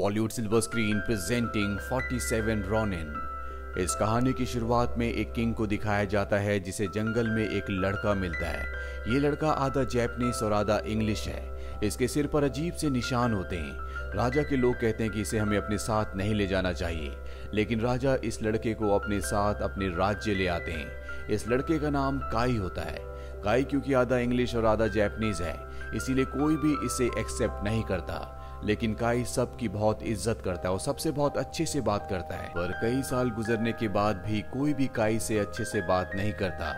Bollywood silver screen presenting 47 Ronin. इस कहानी की शुरुआत में एक किंग को दिखाया जाता है जिसे जंगल में एक लड़का मिलता है। ये लड़का आधा जैपनीज और आधा इंग्लिश है। इसके सिर पर अजीब से निशान होते हैं। राजा के लोग कहते हैं कि इसे हमें अपने साथ नहीं ले जाना चाहिए, लेकिन राजा इस लड़के को अपने साथ अपने राज्य ले आते हैं। इस लड़के का नाम काई होता है। काई क्योंकि आधा इंग्लिश और आधा जैपनीज है, इसीलिए कोई भी इसे एक्सेप्ट नहीं करता, लेकिन काई सबकी बहुत इज्जत करता है और सबसे बहुत अच्छे से बात करता है। पर कई साल गुजरने के बाद भी कोई भी काई से अच्छे से बात नहीं करता।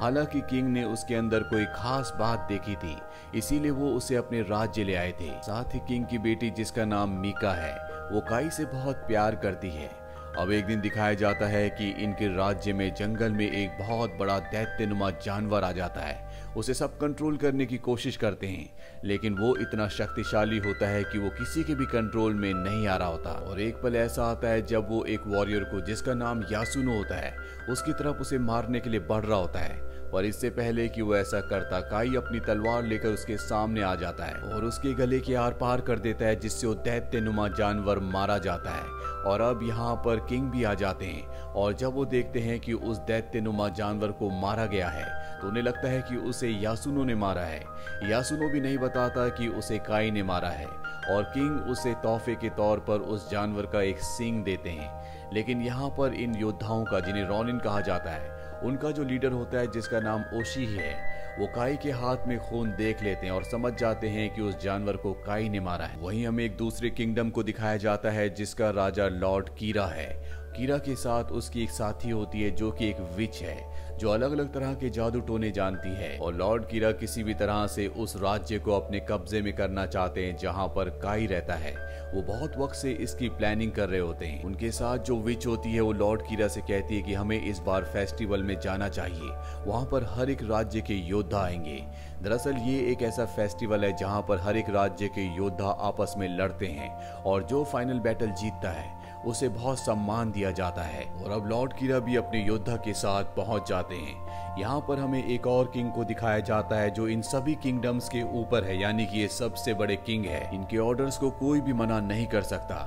हालांकि किंग ने उसके अंदर कोई खास बात देखी थी, इसीलिए वो उसे अपने राज्य ले आए थे। साथ ही किंग की बेटी जिसका नाम मीका है, वो काई से बहुत प्यार करती है। अब एक दिन दिखाया जाता है कि इनके राज्य में जंगल में एक बहुत बड़ा दैत्यनुमा जानवर आ जाता है। उसे सब कंट्रोल करने की कोशिश करते हैं, लेकिन वो इतना शक्तिशाली होता है कि वो किसी के भी कंट्रोल में नहीं आ रहा होता। और एक पल ऐसा आता है जब वो एक वॉरियर को जिसका नाम यासुनो होता है, उसकी तरफ उसे मारने के लिए बढ़ रहा होता है। पर इससे पहले कि वो ऐसा करता, काई अपनी तलवार लेकर उसके सामने आ जाता है और उसके गले के आर पार कर देता है, जिससे वो दैत्यनुमा जानवर मारा जाता है। और अब यहाँ पर किंग भी आ जाते हैं, और जब वो देखते हैं कि उस दैत्यनुमा जानवर को मारा गया है, तो उन्हें लगता है कि उसे यासुनो ने मारा है। यासुनो भी नहीं बताता कि उसे काई ने मारा है, और किंग उसे तोहफे के तौर पर उस जानवर का एक सींग देते हैं। लेकिन यहाँ पर इन योद्धाओं का, जिन्हें रोनिन कहा जाता है, उनका जो लीडर होता है जिसका नाम ओशी है, वो काई के हाथ में खून देख लेते हैं और समझ जाते हैं कि उस जानवर को काई ने मारा है। वहीं हमें एक दूसरे किंगडम को दिखाया जाता है जिसका राजा लॉर्ड कीरा है। कीरा के साथ उसकी एक साथी होती है जो कि एक विच है, जो अलग अलग तरह के जादू टोने जानती है। और लॉर्ड कीरा किसी भी तरह से उस राज्य को अपने कब्जे में करना चाहते हैं जहां पर काई रहता है। वो बहुत वक्त से इसकी प्लानिंग कर रहे होते हैं। उनके साथ जो विच होती है, वो लॉर्ड कीरा से कहती है कि हमें इस बार फेस्टिवल में जाना चाहिए, वहां पर हर एक राज्य के योद्धा आएंगे। दरअसल ये एक ऐसा फेस्टिवल है जहाँ पर हर एक राज्य के योद्धा आपस में लड़ते हैं, और जो फाइनल बैटल जीतता है उसे बहुत सम्मान दिया जाता है। और अब लॉर्ड कीरा भी अपने योद्धा के साथ पहुंच जाते हैं। यहाँ पर हमें एक और किंग को दिखाया जाता है जो इन सभी किंगडम्स के ऊपर है, यानी कि ये सबसे बड़े किंग है। इनके ऑर्डर्स को कोई भी मना नहीं कर सकता।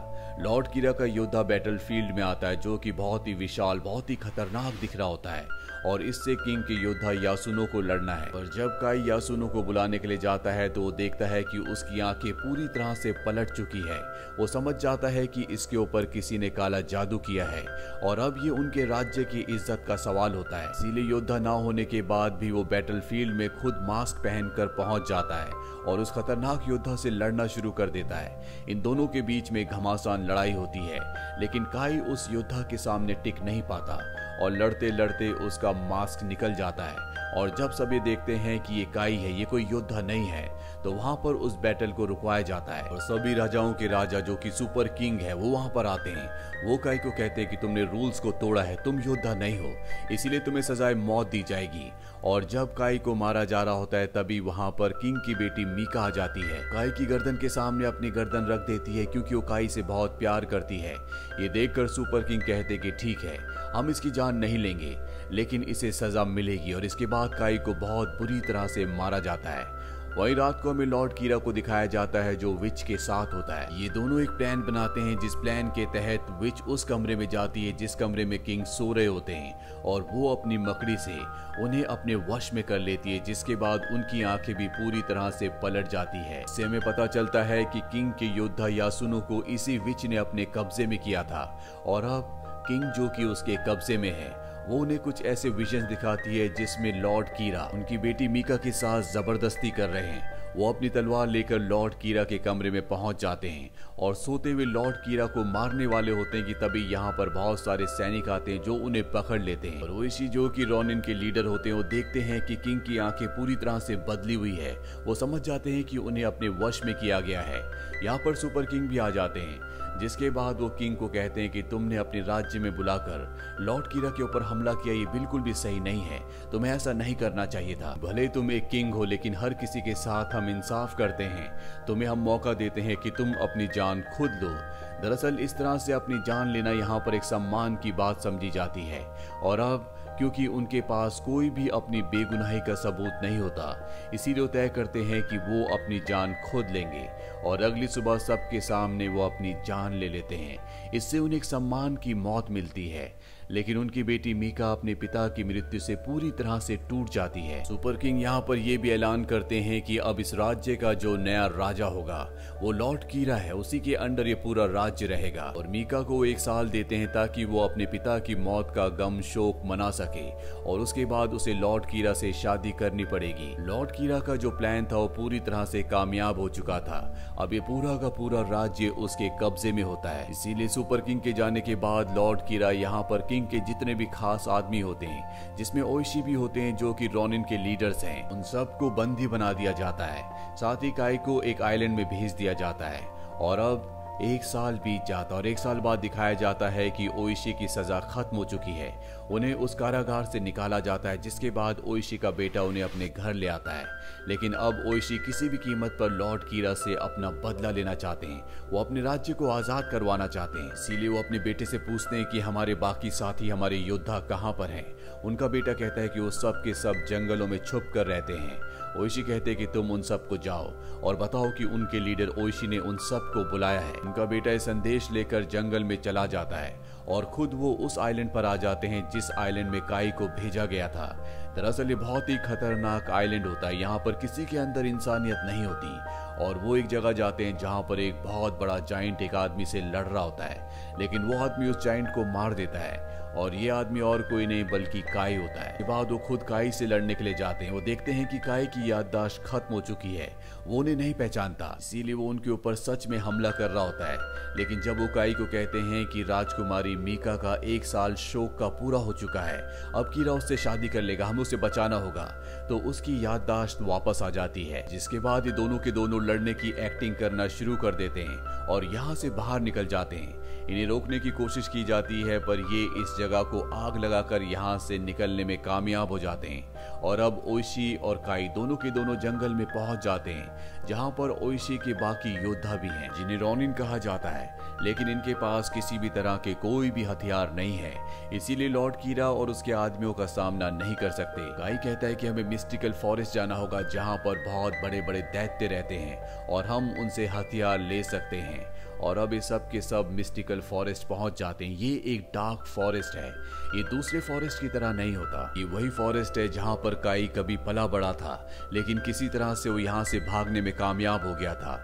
लॉर्ड कीरा का योद्धा बैटलफील्ड में आता है, जो कि बहुत ही विशाल, बहुत ही खतरनाक दिख रहा होता है, और इससे किंग के योद्धा यासुनो को लड़ना है। पर जब काई यासुनो को बुलाने के लिए जाता है, तो वो देखता है कि उसकी आंखें पूरी तरह से पलट चुकी है। वो समझ जाता है कि इसके ऊपर किसी ने काला जादू किया है, और अब ये उनके राज्य की इज्जत का सवाल होता है। इसीलिए योद्धा ना होने के बाद भी वो बैटलफील्ड में खुद मास्क पहनकर पहुंच जाता है और उस खतरनाक योद्धा से लड़ना शुरू कर देता है। इन दोनों के बीच में घमासान लड़ाई होती है, लेकिन काई उस योद्धा के सामने टिक नहीं पाता और लड़ते लड़ते उसका मास्क निकल जाता है। और जब सब ये देखते हैं कि ये काई है, ये कोई योद्धा नहीं है, तो वहाँ पर उस बैटल को रुकवाया जाता है। और सभी राजाओं के राजा जो कि सुपर किंग है, वो वहाँ पर आते हैं। वो काई को कहते हैं कि तुमने रूल्स को तोड़ा है, तुम योद्धा नहीं हो, इसीलिए तुम्हें सजाए मौत दी जाएगी। और जब काई को मारा जा रहा होता है, तभी वहाँ पर किंग की बेटी मीका आ जाती है। काई की गर्दन के सामने अपनी गर्दन रख देती है, क्योंकि वो काई से बहुत प्यार करती है। ये देखकर सुपर किंग कहते कि ठीक है, हम इसकी जान नहीं लेंगे, लेकिन इसे सजा मिलेगी। और इसके बाद काई को बहुत बुरी तरह से मारा जाता है। वही रात को हमें लॉर्ड कीरा को दिखाया जाता है जो विच के साथ होता है। ये दोनों एक प्लान बनाते हैं, जिस प्लान के तहत विच उस कमरे में जाती है जिस कमरे में किंग सो रहे होते हैं, और वो अपनी मकड़ी से उन्हें अपने वश में कर लेती है, जिसके बाद उनकी आंखें भी पूरी तरह से पलट जाती है। इससे हमें पता चलता है कि किंग के योद्धा यासुनो को इसी विच ने अपने कब्जे में किया था, और अब किंग जो कि उसके कब्जे में है, वो उन्हें कुछ ऐसे विजन दिखाती है जिसमें लॉर्ड कीरा उनकी बेटी मीका के साथ जबरदस्ती कर रहे हैं। वो अपनी तलवार लेकर लॉर्ड कीरा के कमरे में पहुंच जाते हैं और सोते हुए लॉर्ड कीरा को मारने वाले होते हैं कि तभी यहाँ पर बहुत सारे सैनिक आते हैं जो उन्हें पकड़ लेते हैं। और ओशी जो कि रोनिन के लीडर होते हैं, वो देखते हैं कि किंग की आंखें पूरी तरह से बदली हुई है। वो समझ जाते हैं कि उन्हें अपने वश में किया गया है। यहाँ पर सुपर किंग भी आ जाते हैं, जिसके बाद वो किंग को कहते हैं कि तुमने अपने राज्य में बुलाकर लॉर्ड कीरा के ऊपर हमला किया, ये बिल्कुल भी सही नहीं है, तुम्हें ऐसा नहीं करना चाहिए था। भले तुम एक किंग हो, लेकिन हर किसी के साथ हम इंसाफ करते हैं, तुम्हें हम मौका देते हैं कि तुम अपनी जान खुद लो। दरअसल इस तरह से अपनी जान लेना यहाँ पर एक सम्मान की बात समझी जाती है, और अब क्योंकि उनके पास कोई भी अपनी बेगुनाही का सबूत नहीं होता, इसीलिए तय करते हैं कि वो अपनी जान खुद लेंगे और अगली सुबह सबके सामने वो अपनी जान ले लेते हैं। इससे उन्हें एक सम्मान की मौत मिलती है, लेकिन उनकी बेटी मीका अपने पिता की मृत्यु से पूरी तरह से टूट जाती है। सुपर किंग यहाँ पर यह भी ऐलान करते हैं कि अब इस राज्य का जो नया राजा होगा वो लॉर्ड कीरा है, उसी के अंडर ये पूरा राज्य रहेगा, और मीका को 1 साल देते हैं ताकि वो अपने पिता की मौत का गम शोक मना सके, और उसके बाद उसे लॉर्ड कीरा से शादी करनी पड़ेगी। लॉर्ड कीरा का जो प्लान था वो पूरी तरह से कामयाब हो चुका था। अब ये पूरा का पूरा राज्य उसके कब्जे में होता है, इसीलिए सुपर किंग के जाने के बाद लॉर्ड कीरा यहाँ पर किंग के जितने भी खास आदमी होते हैं, जिसमें ओशी भी होते हैं जो कि रोनिन के लीडर्स हैं, उन सबको बंदी बना दिया जाता है। साथ ही काई को एक आइलैंड में भेज दिया जाता है, और अब 1 साल बीत जाता है, और 1 साल बाद दिखाया जाता है कि ओशी की सजा खत्म हो चुकी है। उन्हें उस कारागार से निकाला जाता है, जिसके बाद ओशी का बेटा उन्हें अपने घर ले आता है। लेकिन अब ओशी किसी भी कीमत पर लॉर्ड कीरा से अपना बदला लेना चाहते हैं, वो अपने राज्य को आजाद करवाना चाहते हैं, इसीलिए वो अपने बेटे से पूछते हैं कि हमारे बाकी साथी, हमारे योद्धा कहाँ पर हैं। उनका बेटा कहता है कि वो सब के सब जंगलों में छुप कर रहते हैं। ओशी कहते हैं कि तुम उन सबको जाओ और बताओ कि उनके लीडर ओशी ने उन सबको बुलाया है। उनका बेटा ये संदेश लेकर जंगल में चला जाता है, और खुद वो उस आइलैंड पर आ जाते हैं जिस आइलैंड में काई को भेजा गया था। दरअसल ये बहुत ही खतरनाक आइलैंड होता है, यहाँ पर किसी के अंदर इंसानियत नहीं होती, और वो एक जगह जाते हैं जहाँ पर एक बहुत बड़ा जाइंट एक आदमी से लड़ रहा होता है, लेकिन वो आदमी उस जाइंट को मार देता है, और ये आदमी और कोई नहीं बल्कि काई होता है। इसके बाद वो खुद काई से लड़ने के लिए जाते हैं। वो देखते हैं कि काई की याददाश्त खत्म हो चुकी है, वो उन्हें नहीं पहचानता, इसीलिए वो उनके ऊपर सच में हमला कर रहा होता है। लेकिन जब वो काई को कहते हैं कि राजकुमारी मीका का 1 साल शोक का पूरा हो चुका है, अब कीरा उससे शादी कर लेगा, हमें उसे बचाना होगा, तो उसकी याददाश्त वापस आ जाती है। जिसके बाद ये दोनों के दोनों लड़ने की एक्टिंग करना शुरू कर देते हैं और यहाँ से बाहर निकल जाते हैं। इन्हें रोकने की कोशिश की जाती है, पर ये इस जगह को आग लगाकर यहाँ से निकलने में कामयाब हो जाते हैं, और अब ओशी और काई दोनों के दोनों जंगल में पहुंच जाते हैं, जहाँ पर ओशी के बाकी योद्धा भी हैं, जिन्हें रोनिन कहा जाता है, लेकिन इनके पास किसी भी तरह के कोई भी हथियार नहीं है, इसीलिए लॉर्ड कीरा और उसके आदमियों का सामना नहीं कर सकते। काई कहता है कि हमें मिस्टिकल फॉरेस्ट जाना होगा, जहाँ पर बहुत बड़े बड़े दैत्य रहते हैं और हम उनसे हथियार ले सकते हैं, और अब ये सब के सब मिस्टिकल फॉरेस्ट पहुंच जाते हैं। ये एक डार्क फॉरेस्ट है, ये दूसरे फॉरेस्ट की तरह नहीं होता, ये वही फॉरेस्ट है जहां पर काई कभी पला बड़ा था, लेकिन किसी तरह से वो यहां से भागने में कामयाब हो गया था।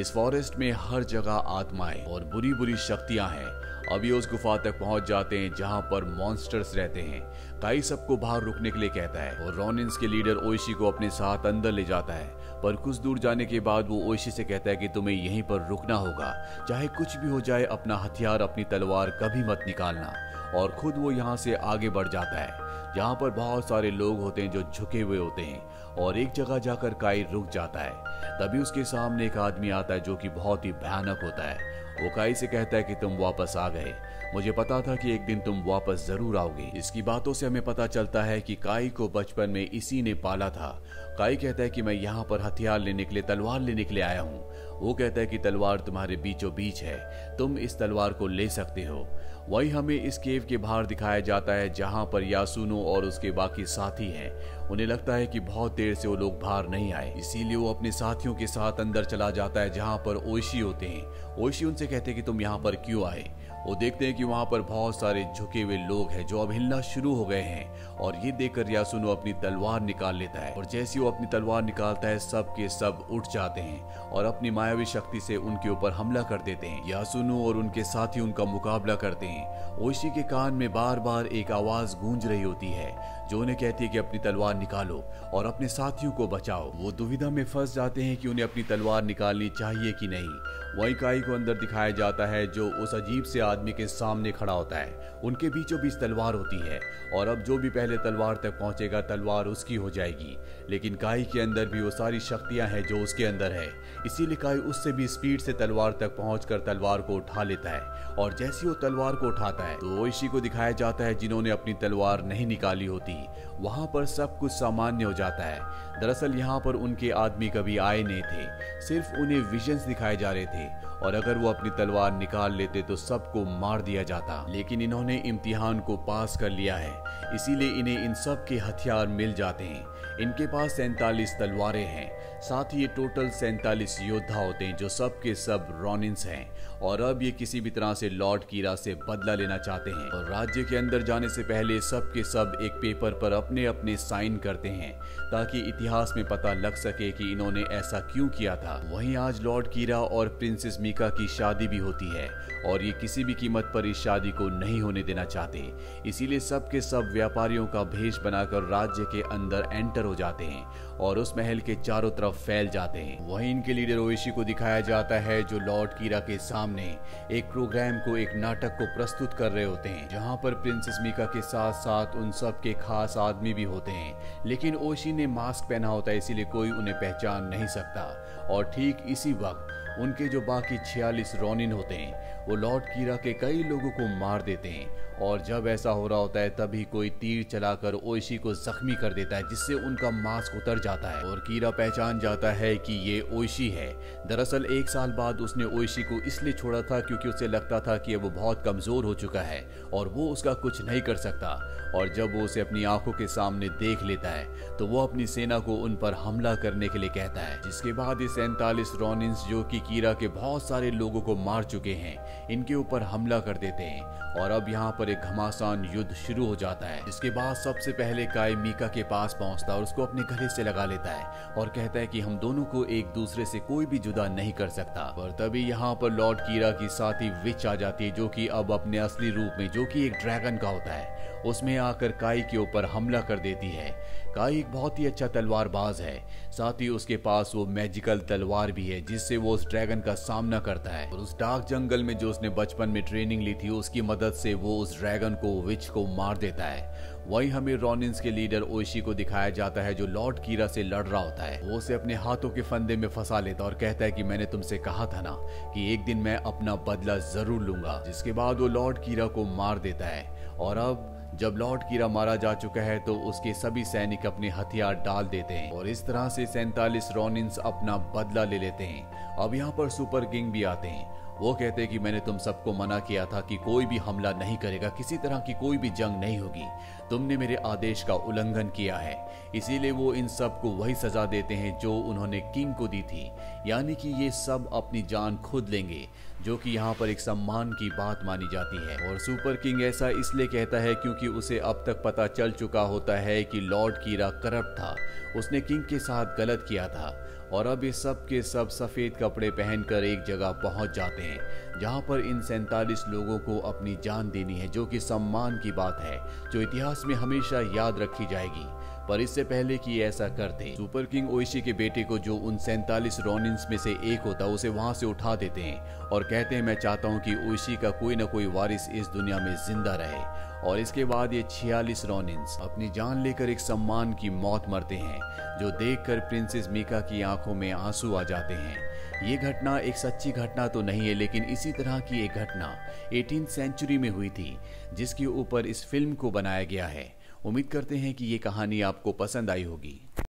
इस फॉरेस्ट में हर जगह आत्माएं और बुरी बुरी शक्तियां हैं। अब ये उस गुफा तक पहुंच जाते हैं जहां पर मॉन्स्टर्स रहते हैं। काई सबको बाहर रुकने के लिए कहता है, और रोनिन्स के लीडर ओशी को अपने साथ अंदर ले जाता है, पर कुछ दूर जाने के बाद वो ओशी से कहता है कि तुम्हें यहीं पर रुकना होगा, चाहे कुछ भी हो जाए, अपना हथियार, अपनी तलवार कभी मत निकालना। और खुद वो यहाँ से आगे बढ़ जाता है, जहाँ पर बहुत सारे लोग होते हैं जो झुके हुए होते हैं, और एक जगह जाकर काई रुक जाता है। तभी उसके सामने एक आदमी आता है जो कि बहुत ही भयानक होता है। वो काई से कहता है कि तुम वापस आ गए, मुझे पता था कि एक दिन तुम वापस जरूर आओगे। इसकी बातों से हमें पता चलता है कि काई को बचपन में इसी ने पाला था। काई कहता है कि मैं यहाँ पर हथियार लेने के लिए, तलवार लेने के लिए आया हूँ। वो कहता है कि तलवार तुम्हारे बीचों बीच है, तुम इस तलवार को ले सकते हो। वही हमें इस केव के बाहर दिखाया जाता है जहाँ पर यासुनो और उसके बाकी साथी हैं। उन्हें लगता है कि बहुत देर से वो लोग बाहर नहीं आए, इसीलिए वो अपने साथियों के साथ अंदर चला जाता है जहाँ पर ओशी होते हैं। ओशी उनसे कहते हैं कि तुम यहाँ पर क्यों आए। वो देखते हैं कि वहाँ पर बहुत सारे झुके हुए लोग हैं जो अब हिलना शुरू हो गए हैं, और ये देखकर यासुनो अपनी तलवार निकाल लेता है, और जैसे वो अपनी तलवार निकालता है सब के सब उठ जाते हैं और अपनी मायावी शक्ति से उनके ऊपर हमला कर देते हैं। यासुनो और उनके साथी उनका मुकाबला करते हैं। ओशी के कान में बार बार एक आवाज गूंज रही होती है जो उन्हें कहती है कि अपनी तलवार निकालो और अपने साथियों को बचाओ। वो दुविधा में फंस जाते हैं कि उन्हें अपनी तलवार निकालनी चाहिए कि नहीं। वही काई को अंदर दिखाया जाता है जो उस अजीब से आदमी के सामने खड़ा होता है। उनके बीचों बीच तलवार होती है, और अब जो भी पहले तलवार तक पहुंचेगा तलवार उसकी हो जाएगी। लेकिन काई के अंदर भी वो सारी शक्तियां हैं जो उसके अंदर है, इसीलिए काई उससे भी स्पीड से तलवार तक पहुंचकर तलवार को उठा लेता है। और जैसे वो तलवार को उठाता है तो ओशी को दिखाया जाता है जिन्होंने अपनी तलवार नहीं निकाली होती, थी, वहाँ पर सब कुछ सामान्य हो जाता है। दरअसल यहाँ पर उनके आदमी कभी आए नहीं थे, सिर्फ उन्हें विजन्स दिखाए जा रहे थे और अगर वो अपनी तलवार निकाल लेते तो सबको मार दिया जाता। लेकिन इन्होंने इम्तिहान को पास कर लिया है, इसीलिए इन्हें इन सब के हथियार मिल जाते हैं। इनके पास 47 तलवारें हैं, साथ ही ये टोटल 47 योद्धा होते हैं जो सब के सब रॉनिन्स हैं। और अब ये किसी भी तरह से लॉर्ड कीरा से बदला लेना चाहते हैं और राज्य के अंदर जाने से पहले सब के सब एक पेपर पर अपने अपने साइन करते हैं ताकि इतिहास में पता लग सके कि इन्होंने ऐसा क्यों किया था। वहीं आज लॉर्ड कीरा और प्रिंसेस मीका की शादी भी होती है और ये किसी भी कीमत पर इस शादी को नहीं होने देना चाहते, इसीलिए सब के सब व्यापारियों का भेष बनाकर राज्य के अंदर एंटर हो जाते हैं और उस महल के चारों तरफ फैल जाते हैं। वहीं इनके लीडर ओशी को दिखाया जाता है जो लॉर्ड कीरा के सामने एक प्रोग्राम को, एक नाटक को प्रस्तुत कर रहे होते हैं, जहां पर प्रिंसेस मीका के साथ साथ उन सब के खास आदमी भी होते हैं। लेकिन ओशी ने मास्क पहना होता है, इसीलिए कोई उन्हें पहचान नहीं सकता। और ठीक इसी वक्त उनके जो बाकी 46 रॉनिन होते हैं वो लॉर्ड कीरा के कई लोगों को मार देते हैं और जब ऐसा हो रहा होता है तभी कोई तीर चलाकर ओशी को जख्मी कर देता है जिससे उनका मास्क उतर जाता है और कीरा पहचान जाता है कि ये ओशी है। दरअसल 1 साल बाद उसने ओशी को इसलिए छोड़ा था क्योंकि उसे लगता था कि वो बहुत कमज़ोर हो चुका है और वो उसका कुछ नहीं कर सकता। और जब वो उसे अपनी आंखों के सामने देख लेता है तो वो अपनी सेना को उन पर हमला करने के लिए कहता है, जिसके बाद ये 47 रॉनिन्स जो कि कीरा के बहुत सारे लोगों को मार चुके हैं इनके ऊपर हमला कर देते हैं और अब यहाँ पर एक घमासान युद्ध शुरू हो जाता है। इसके बाद सबसे पहले काई मीका के पास पहुँचता और उसको अपने गले से लगा लेता है और कहता है कि हम दोनों को एक दूसरे से कोई भी जुदा नहीं कर सकता। पर तभी यहाँ पर लॉर्ड कीरा की साथी विच आ जाती है जो कि अब अपने असली रूप में, जो कि एक ड्रैगन का होता है, उसमें आकर काई के ऊपर हमला कर देती है। काई एक बहुत ही अच्छा तलवारबाज है, साथ ही उसके पास वो मैजिकल तलवार भी है जिससे वो उस ड्रैगन का सामना करता है और उस डार्क जंगल में जो उसने बचपन में ट्रेनिंग ली थी उसकी मदद से वो उस ड्रैगन को, विच को मार देता है। वहीं हमें रॉनिन्स के लीडर ओशी को दिखाया जाता है जो लॉर्ड कीरा से लड़ रहा होता है। वो उसे अपने हाथों के फंदे में फंसा लेता और कहता है कि मैंने तुमसे कहा था ना कि एक दिन मैं अपना बदला जरूर लूंगा, जिसके बाद वो लॉर्ड कीरा को मार देता है। और अब जब लॉर्ड कीरा मारा जा चुका है तो उसके सभी सैनिक अपने हथियार डाल देते हैं और इस तरह से 47 रॉनिन्स अपना बदला ले लेते हैं। अब यहाँ पर सुपर किंग भी आते हैं, वो कहते हैं कि मैंने तुम सबको मना किया था कि कोई भी हमला नहीं करेगा, किसी तरह की कोई भी जंग नहीं होगी, तुमने मेरे आदेश का उल्लंघन किया है। इसीलिए वो इन सब को वही सजा देते हैं जो उन्होंने किंग को दी थी, यानी कि ये सब अपनी जान खुद लेंगे, जो कि यहाँ पर एक सम्मान की बात मानी जाती है। और सुपर किंग ऐसा इसलिए कहता है क्योंकि उसे अब तक पता चल चुका होता है कि लॉर्ड कीरा करप्ट था, उसने किंग के साथ गलत किया था। और अब ये सब के सब सफ़ेद कपड़े पहनकर एक जगह पहुंच जाते हैं जहां पर इन 47 लोगों को अपनी जान देनी है, जो कि सम्मान की बात है जो इतिहास में हमेशा याद रखी जाएगी। पर इससे पहले कि ऐसा करते, सुपर किंग ओशी के बेटे को, जो उन 47 रॉनिन्स में से एक होता, उसे वहां से उठा देते हैं और कहते हैं मैं चाहता हूं कि ओशी का कोई ना कोई वारिस इस दुनिया में जिंदा रहे। और इसके बाद ये 46 रॉनिन्स अपनी जान लेकर एक सम्मान की मौत मरते हैं, जो देखकर प्रिंसेस मीका की आंखों में आंसू आ जाते हैं। ये घटना एक सच्ची घटना तो नहीं है, लेकिन इसी तरह की एक घटना 18वीं सेंचुरी में हुई थी जिसके ऊपर इस फिल्म को बनाया गया है। उम्मीद करते हैं कि ये कहानी आपको पसंद आई होगी।